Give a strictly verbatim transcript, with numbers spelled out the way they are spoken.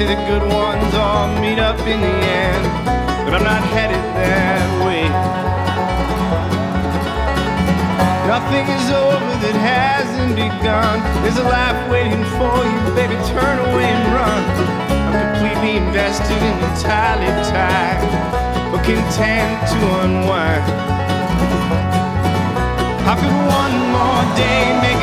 see the good ones all meet up in the end, but I'm not headed that way. Nothing is over that hasn't begun. There's a life waiting for you, baby, turn away and run. I'm completely invested and entirely tied, but content to unwind. How could one more day make